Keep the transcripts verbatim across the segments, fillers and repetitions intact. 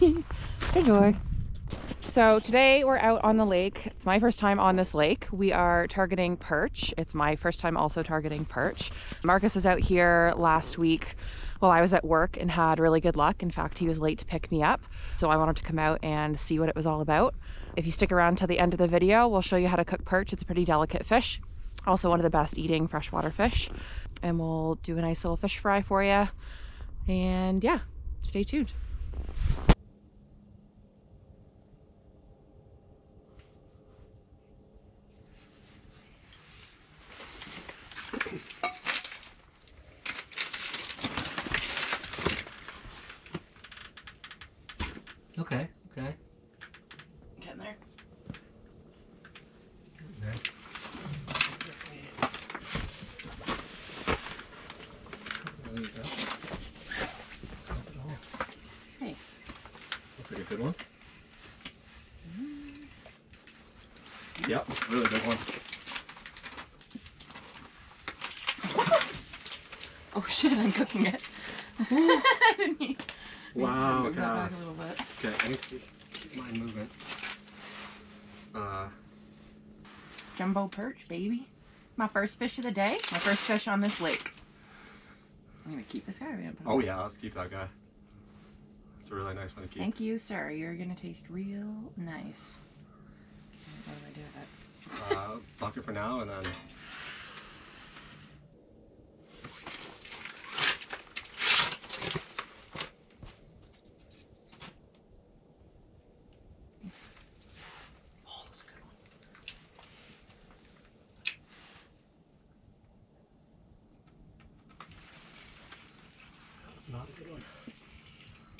Good door. So today we're out on the lake. It's my first time on this lake. We are targeting perch. It's my first time also targeting perch. Marcus was out here last week while I was at work and had really good luck. In fact, he was late to pick me up, so I wanted to come out and see what it was all about. If you stick around to the end of the video, we'll show you how to cook perch. It's a pretty delicate fish. Also one of the best eating freshwater fish. And we'll do a nice little fish fry for you. And yeah, stay tuned. Okay, okay. Get in there. Get in there. There you go. Not at all. Hey. Looks like a good one. Mm. Yep, really good one. Oh shit, I'm cooking it. I didn't need... Wow, move gosh. That back a little bit. Okay, I need to keep my movement. Uh, Jumbo perch, baby. My first fish of the day. My first fish on this lake. I'm going to keep this guy. Or we put oh, on? Yeah, let's keep that guy. It's a really nice one to keep. Thank you, sir. You're going to taste real nice. What do I do with that? Uh, block it for now and then... Not a good one.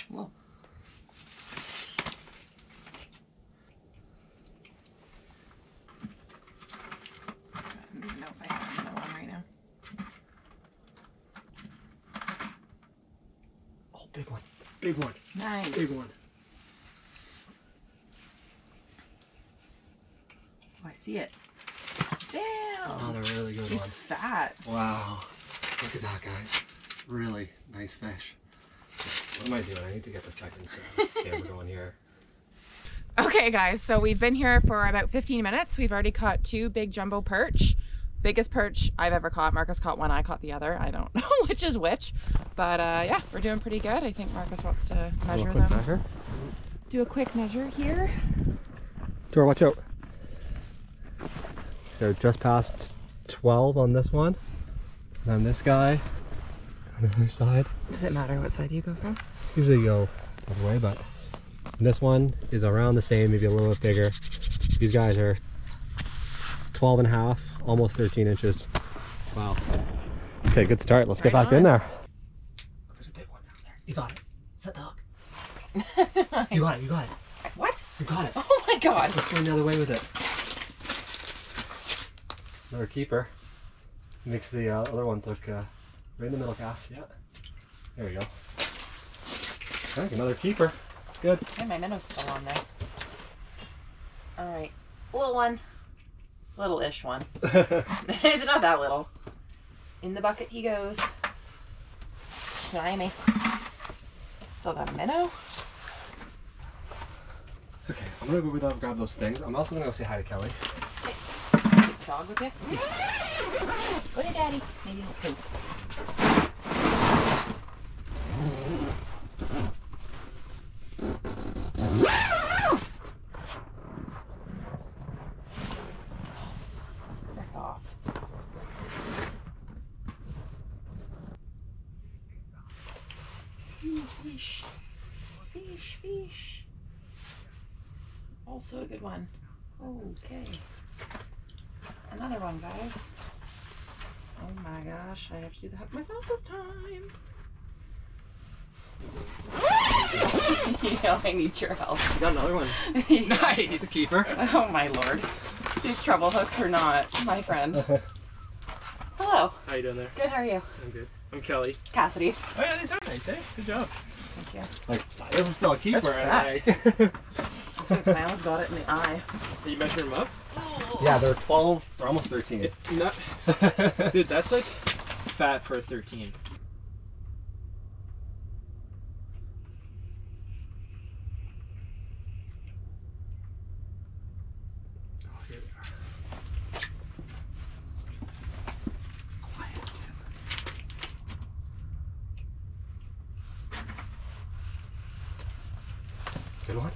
Whoa. I don't even know if I have another one right now. Oh, big one. Big one. Nice. Big one. Oh, I see it. Damn. Another really good one. It's fat. Wow. Look at that, guys. Really nice fish. What am I doing? I need to get the second uh, camera going here. Okay guys, so we've been here for about fifteen minutes. We've already caught two big jumbo perch. Biggest perch I've ever caught. Marcus caught one, I caught the other. I don't know which is which. But uh, yeah, we're doing pretty good. I think Marcus wants to measure do a quick them. Measure. Do a quick measure here. Dora, watch out. So just past twelve on this one. And then this guy. The other side. Does it matter what side you go from? Usually you go the other way, but this one is around the same, maybe a little bit bigger. These guys are twelve and a half, almost thirteen inches. Wow. Okay, good start. Let's right get back on. In there. Oh, there's a big one down there. You got it. It's that dog. Nice. You got it, you got it. What? You got it. Oh my god. Let's swing the other way with it. Another keeper. Makes the uh, other ones look... Uh, right in the middle, Cass. Yeah. There we go. Alright, another keeper. It's good. Okay, my minnow's still on there. Alright. Little one. Little-ish one. It's not that little. In the bucket he goes. Slimy. Still got a minnow. Okay, I'm gonna go without grab those things. I'm also gonna go say hi to Kelly. Okay. Take the dog with you. Go to Daddy. Maybe he'll poop. Fish, fish, fish. Also a good one. Okay. Another one, guys. Oh my gosh, I have to do the hook myself this time. You know, I need your help. You got another one. Nice. It's a keeper. Oh my lord. These treble hooks are not my friend. Hello. How you doing there? Good, how are you? I'm good. I'm Kelly. Cassidy. Oh yeah, these are nice, eh? Good job. Thank you. Like, this is still a keeper. That's fat. I almost got it in the eye. Did you measure them up? Yeah, they're twelve, they're almost thirteen. It's not... Dude, that's like fat for a thirteen. Good one.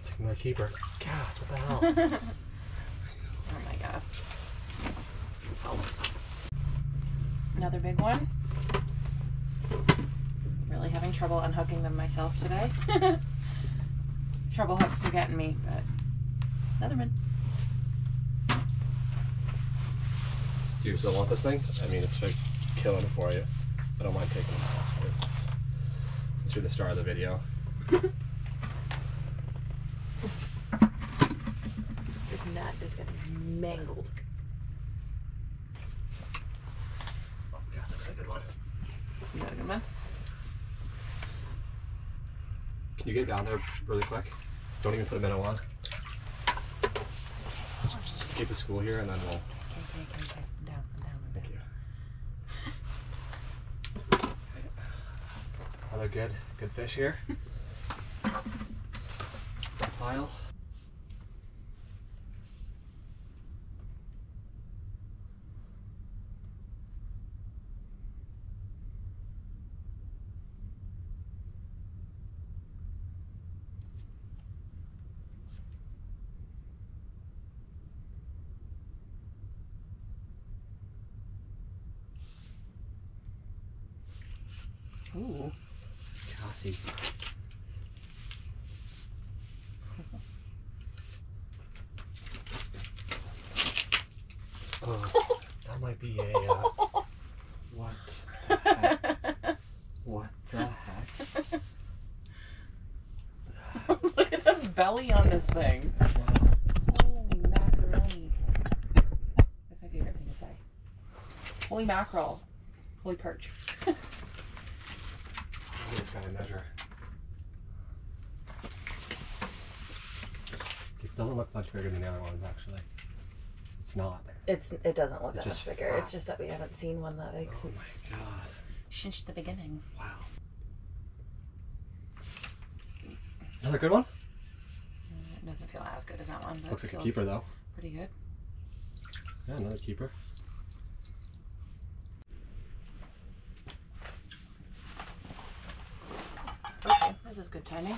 It's another keeper. Gosh, what the hell? Oh my god. Oh. Another big one. Really having trouble unhooking them myself today. Trouble hooks are getting me, but another one. Do you still want this thing? I mean, it's like killing it for you. I don't mind taking it off. It's, it's through the star of the video. This nut is gonna be mangled. Oh my gosh, I got a good one. You got a good one? Can you get down there really quick? Don't even put a minnow on. Just keep the school here and then we'll... Okay, okay, okay, I'm down, I'm down, I'm down. Thank you. Another good, good fish here. Pile. Ooh. Cassie. Oh, that might be a, uh, what the heck? What the heck? Look at the belly on this thing. Wow. Holy macaroni. That's my favorite thing to say. Holy mackerel. Holy perch. I just gotta measure. This doesn't look much bigger than the other ones, actually. It's not. It's it doesn't look it's that much bigger. Flat. It's just that we haven't seen one that big oh since. Oh my god! Since the beginning. Wow. Another good one. Uh, it doesn't feel as good as that one. But looks like a keeper though. Pretty good. Yeah, another keeper. This is good timing.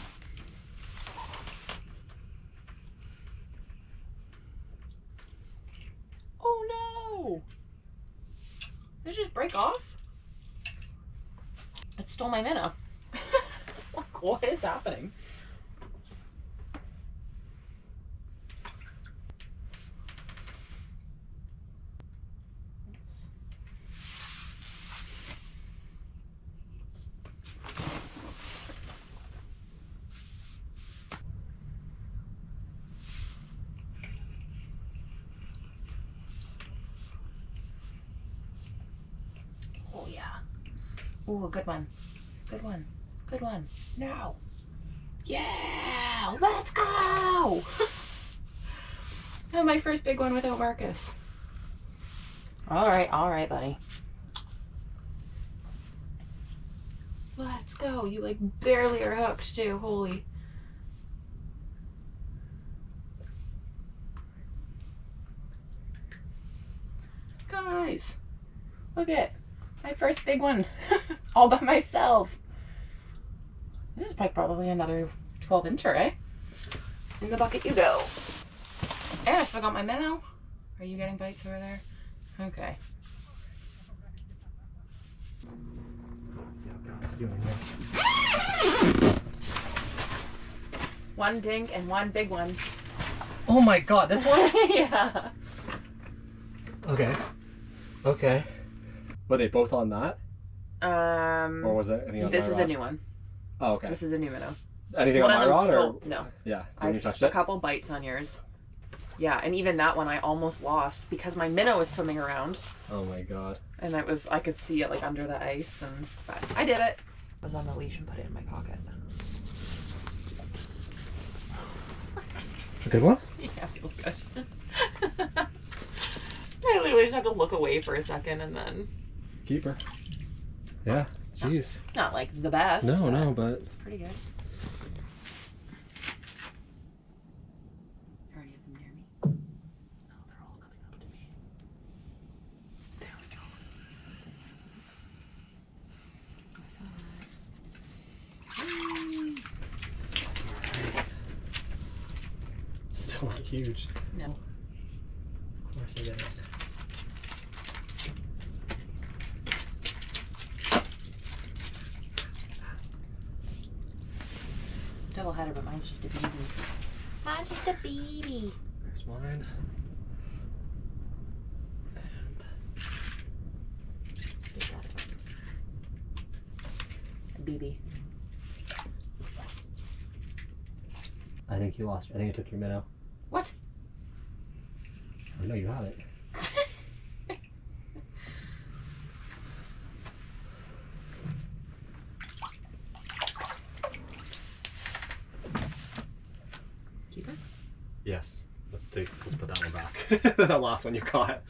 Oh no! Did it just break off? It stole my minnow. What is happening? Ooh, a good one. Good one. Good one. No. Yeah! Let's go! My first big one without Marcus. Alright, alright, buddy. Let's go. You like barely are hooked too. Holy. Guys, look at my first big one, all by myself. This is like probably another twelve incher, eh? In the bucket you go. And I still got my minnow. Are you getting bites over there? Okay. One dink and one big one. Oh my god, this one? Yeah. Okay. Okay. Were they both on that? Um, or was it any on This my is rod? A new one. Oh, okay. This is a new minnow. Anything one on my rod? Stole, or? No. Yeah. Didn't you touch it? A couple bites on yours. Yeah, and even that one I almost lost because my minnow was swimming around. Oh my god. And it was, I could see it like under the ice, and but I did it. I was on the leash and put it in my pocket. A good one? Yeah, feels good. I literally just have to look away for a second and then... Keeper. Yeah, jeez. Not, not like the best. No, but no, but... It's pretty good. I already have them near me. No, they're all coming up to me. There we go. I saw that. huge. No. Of course it is. Double header, but mine's just a baby. Mine's just a baby. There's mine. B B. I think you lost. I think I took your minnow. What? I know you have it. Keep it? Yes. Let's take. Let's put that one back. That last one you caught.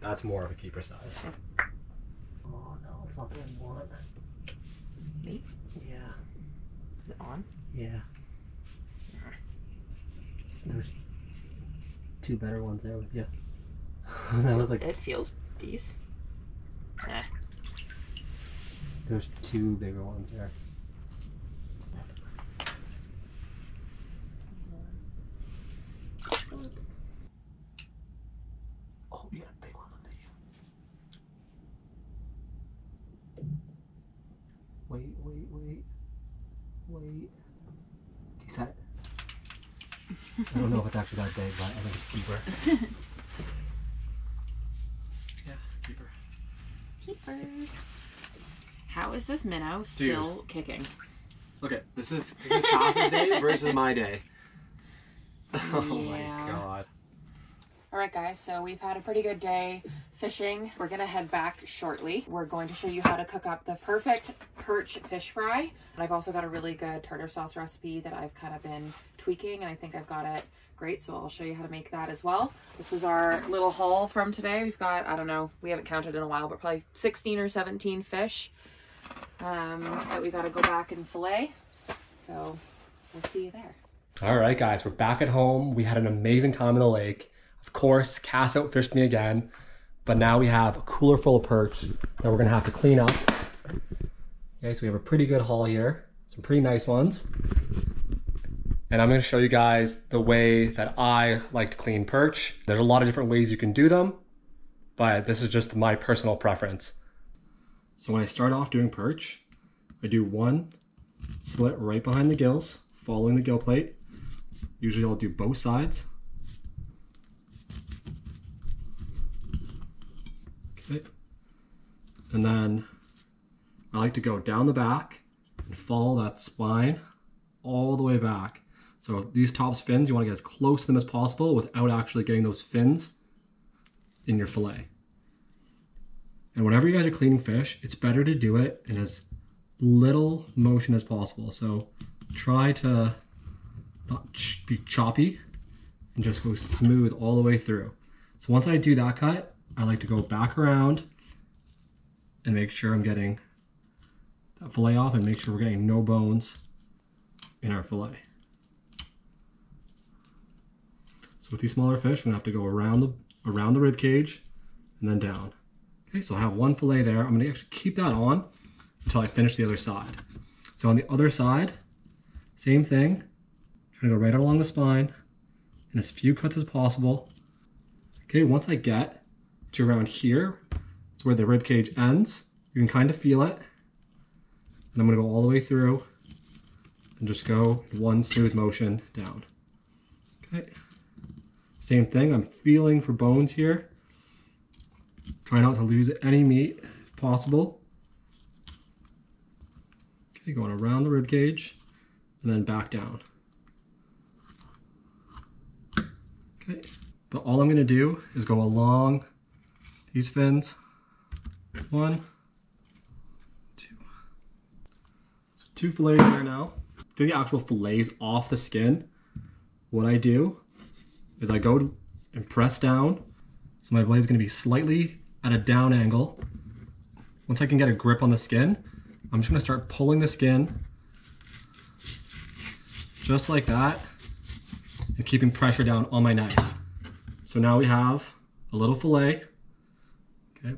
That's more of a keeper size. Oh no, it's not the one you want. Me? Yeah. Is it on? Yeah. There's two better ones there with you. That was like. It feels these. Nah. There's two bigger ones there. Oh, you got a big one under you. Wait, wait, wait, wait. Is that? I don't know if it's actually that big, but I think it's keeper. Yeah, keeper. Keeper. How is this minnow still Dude. kicking? Look at this is this is Cassie's day versus my day. Yeah. Oh my god. Alright guys, so we've had a pretty good day fishing. We're gonna head back shortly. We're going to show you how to cook up the perfect perch fish fry. And I've also got a really good tartar sauce recipe that I've kind of been tweaking, and I think I've got it great, so I'll show you how to make that as well. This is our little haul from today. We've got, I don't know, we haven't counted in a while, but probably sixteen or seventeen fish um, that we gotta go back and fillet. So we'll see you there. Alright guys, we're back at home. We had an amazing time in the lake. Of course, Cass outfished me again, but now we have a cooler full of perch that we're gonna have to clean up. Okay, so we have a pretty good haul here, some pretty nice ones. And I'm gonna show you guys the way that I like to clean perch. There's a lot of different ways you can do them, but this is just my personal preference. So when I start off doing perch, I do one slit right behind the gills, following the gill plate. Usually I'll do both sides. And then I like to go down the back and follow that spine all the way back. So these top fins, you want to get as close to them as possible without actually getting those fins in your fillet. And whenever you guys are cleaning fish, it's better to do it in as little motion as possible. So try to not be choppy and just go smooth all the way through. So once I do that cut, I like to go back around and make sure I'm getting that fillet off and make sure we're getting no bones in our fillet. So with these smaller fish, we're gonna have to go around the, around the rib cage and then down. Okay, so I have one fillet there. I'm gonna actually keep that on until I finish the other side. So on the other side, same thing. Trying to go right out along the spine and as few cuts as possible. Okay, once I get to around here, where the rib cage ends, you can kind of feel it, and I'm gonna go all the way through and just go one smooth motion down. Okay, same thing, I'm feeling for bones here. Try not to lose any meat if possible. Okay, going around the rib cage and then back down. Okay, but all I'm gonna do is go along these fins. One, two. So two fillets there now. To the actual fillets off the skin, what I do is I go and press down. So my blade is going to be slightly at a down angle. Once I can get a grip on the skin, I'm just going to start pulling the skin just like that and keeping pressure down on my knife. So now we have a little fillet.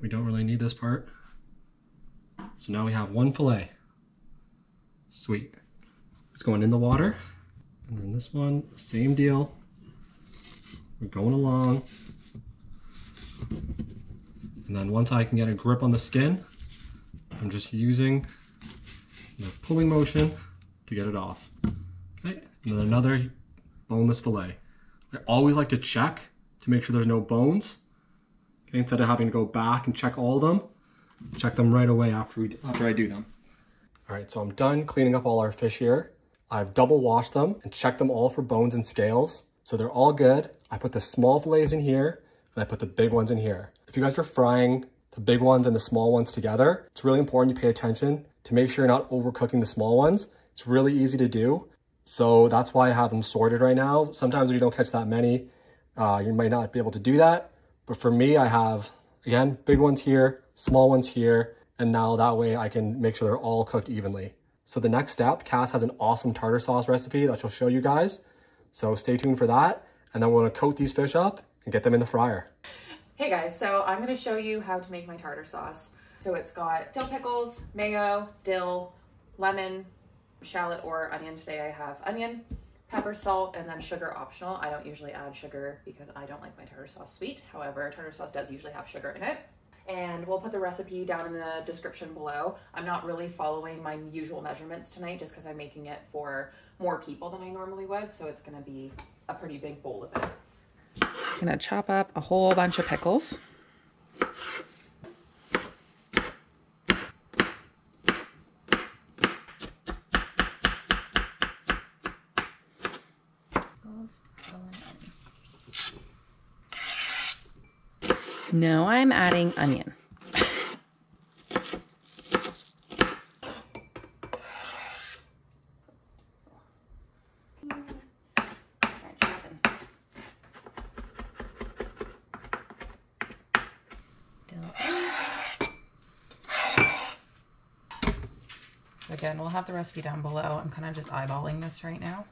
We don't really need this part. So now we have one fillet. Sweet. It's going in the water. And then this one, same deal. We're going along. And then once I can get a grip on the skin, I'm just using the pulling motion to get it off. Okay, and then another boneless fillet. I always like to check to make sure there's no bones. Okay, instead of having to go back and check all of them, check them right away after, we, after I do them. All right, so I'm done cleaning up all our fish here. I've double washed them and checked them all for bones and scales. So they're all good. I put the small fillets in here and I put the big ones in here. If you guys are frying the big ones and the small ones together, it's really important you pay attention to make sure you're not overcooking the small ones. It's really easy to do. So that's why I have them sorted right now. Sometimes when you don't catch that many, uh, you might not be able to do that. But for me, I have, again, big ones here, small ones here, and now that way I can make sure they're all cooked evenly. So the next step, Cass has an awesome tartar sauce recipe that she'll show you guys. So stay tuned for that. And then we're gonna coat these fish up and get them in the fryer. Hey guys, so I'm gonna show you how to make my tartar sauce. So it's got dill pickles, mayo, dill, lemon, shallot or onion. Today I have onion, pepper, salt, and then sugar optional. I don't usually add sugar because I don't like my tartar sauce sweet. However, tartar sauce does usually have sugar in it. And we'll put the recipe down in the description below. I'm not really following my usual measurements tonight just because I'm making it for more people than I normally would. So it's gonna be a pretty big bowl of it. I'm gonna chop up a whole bunch of pickles. Now I'm adding onion. So again, we'll have the recipe down below. I'm kind of just eyeballing this right now.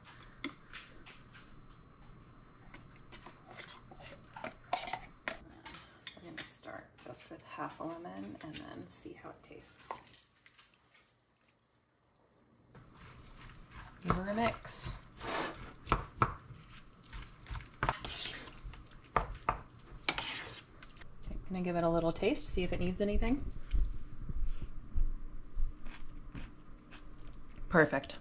Half a lemon and then see how it tastes. Give her a mix. Okay, I'm gonna give it a little taste, see if it needs anything. Perfect.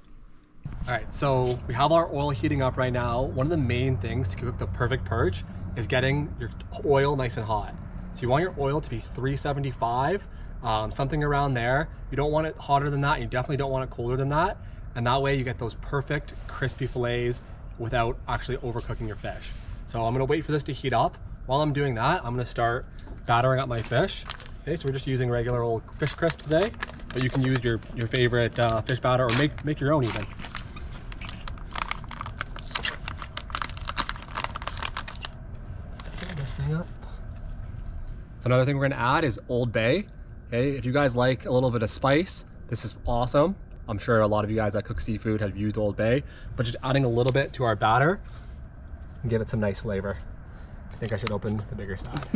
All right, so we have our oil heating up right now. One of the main things to cook the perfect perch is getting your oil nice and hot. So you want your oil to be three seventy-five, um, something around there. You don't want it hotter than that. You definitely don't want it colder than that. And that way you get those perfect crispy fillets without actually overcooking your fish. So I'm gonna wait for this to heat up. While I'm doing that, I'm gonna start battering up my fish. Okay, so we're just using regular old fish crisp today, but you can use your, your favorite uh, fish batter or make, make your own even. Let's this thing up. So another thing we're gonna add is Old Bay. Okay, if you guys like a little bit of spice, this is awesome. I'm sure a lot of you guys that cook seafood have used Old Bay, but just adding a little bit to our batter and give it some nice flavor. I think I should open the bigger side.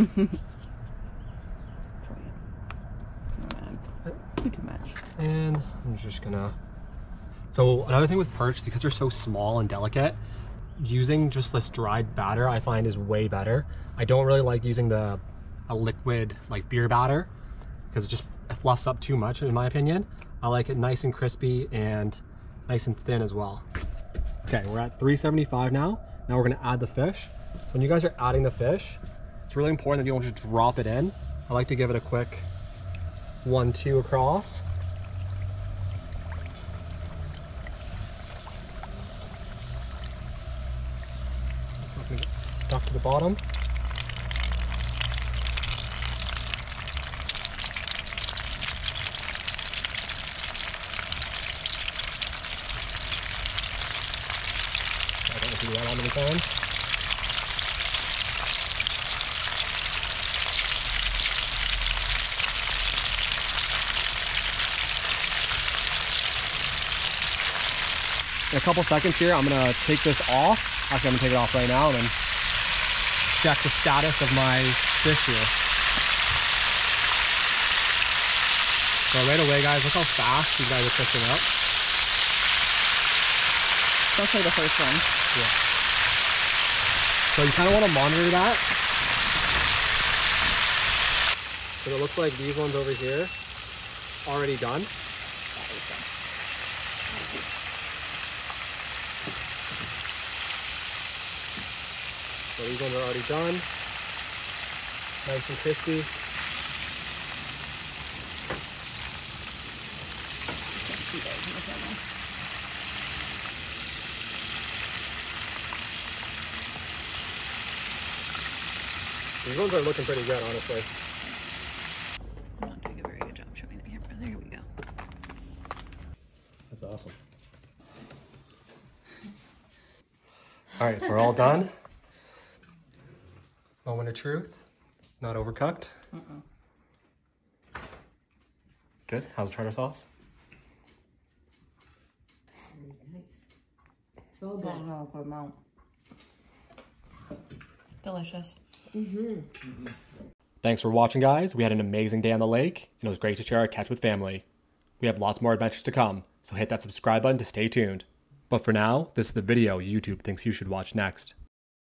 And I'm just gonna... So another thing with perch, because they're so small and delicate, using just this dried batter I find is way better. I don't really like using the a liquid like beer batter because it just fluffs up too much in my opinion. I like it nice and crispy and nice and thin as well. Okay, we're at three seventy-five now. Now we're gonna add the fish. So when you guys are adding the fish, it's really important that you don't just drop it in. I like to give it a quick one, two across. It's not gonna get stuck to the bottom. Do that all the time. In a couple seconds here, I'm gonna take this off. Actually, I'm gonna take it off right now and then check the status of my fish here. So right away, guys, look how fast these guys are cooking up. Especially the first one. Yeah. So you kind of want to monitor that. But it looks like these ones over here already done. So these ones are already done. Nice and crispy. These ones are looking pretty good, honestly. I'm not doing a very good job showing the camera. There we go. That's awesome. All right, so we're all done. Moment of truth. Not overcooked. Uh-uh. Good. How's the tartar sauce? Nice. So good. Delicious. Mm-hmm. Mm-hmm. Thanks for watching, guys. We had an amazing day on the lake, and it was great to share our catch with family. We have lots more adventures to come, so hit that subscribe button to stay tuned. But for now, this is the video YouTube thinks you should watch next.